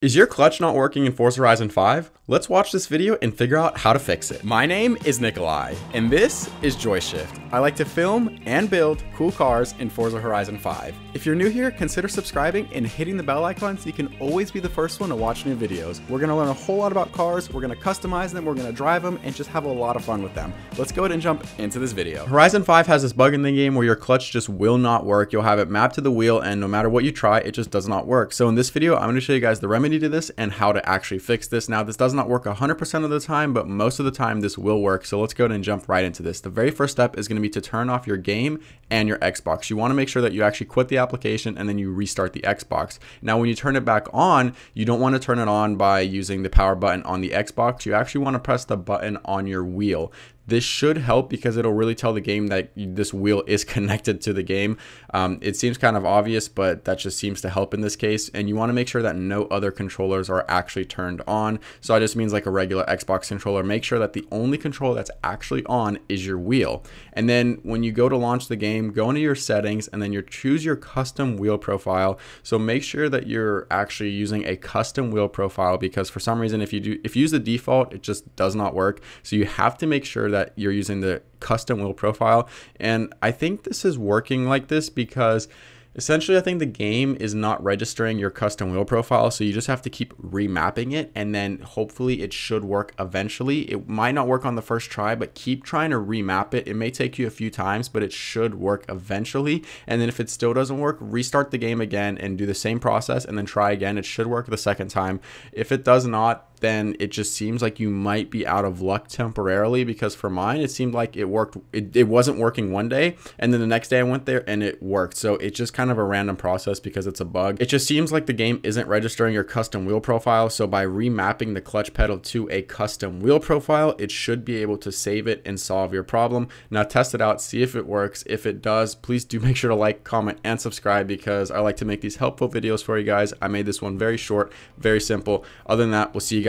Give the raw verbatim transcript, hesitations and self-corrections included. Is your clutch not working in Forza Horizon five? Let's watch this video and figure out how to fix it. My name is Nikolai, and this is Joyshift. I like to film and build cool cars in Forza Horizon five. If you're new here, consider subscribing and hitting the bell icon so you can always be the first one to watch new videos. We're gonna learn a whole lot about cars, we're gonna customize them, we're gonna drive them, and just have a lot of fun with them. Let's go ahead and jump into this video. Horizon five has this bug in the game where your clutch just will not work. You'll have it mapped to the wheel, and no matter what you try, it just does not work. So in this video, I'm gonna show you guys the remedy to this and how to actually fix this. Now, this does not work one hundred percent of the time, but most of the time this will work. So let's go ahead and jump right into this. The very first step is going to be to turn off your game and your Xbox. You want to make sure that you actually quit the application and then you restart the Xbox. Now, when you turn it back on, you don't want to turn it on by using the power button on the Xbox. You actually want to press the button on your wheel. This should help because it'll really tell the game that this wheel is connected to the game. Um, it seems kind of obvious, but that just seems to help in this case. And you want to make sure that no other controllers are actually turned on. So that just means like a regular Xbox controller. Make sure that the only controller that's actually on is your wheel. And then when you go to launch the game, go into your settings and then you choose your custom wheel profile. So make sure that you're actually using a custom wheel profile, because for some reason, if you do, if you use the default, it just does not work. So you have to make sure that that you're using the custom wheel profile. And I think this is working like this because essentially I think the game is not registering your custom wheel profile, so you just have to keep remapping it, and then hopefully it should work eventually. It might not work on the first try, but keep trying to remap it. It may take you a few times, but it should work eventually. And then if it still doesn't work, restart the game again and do the same process and then try again. It should work the second time. If it does not, then it just seems like you might be out of luck temporarily, because for mine, it seemed like it worked. It, it wasn't working one day, and then the next day I went there and it worked. So it's just kind of a random process because it's a bug. It just seems like the game isn't registering your custom wheel profile. So by remapping the clutch pedal to a custom wheel profile, it should be able to save it and solve your problem. Now test it out, see if it works. If it does, please do make sure to like, comment, and subscribe, because I like to make these helpful videos for you guys. I made this one very short, very simple. Other than that, we'll see you guys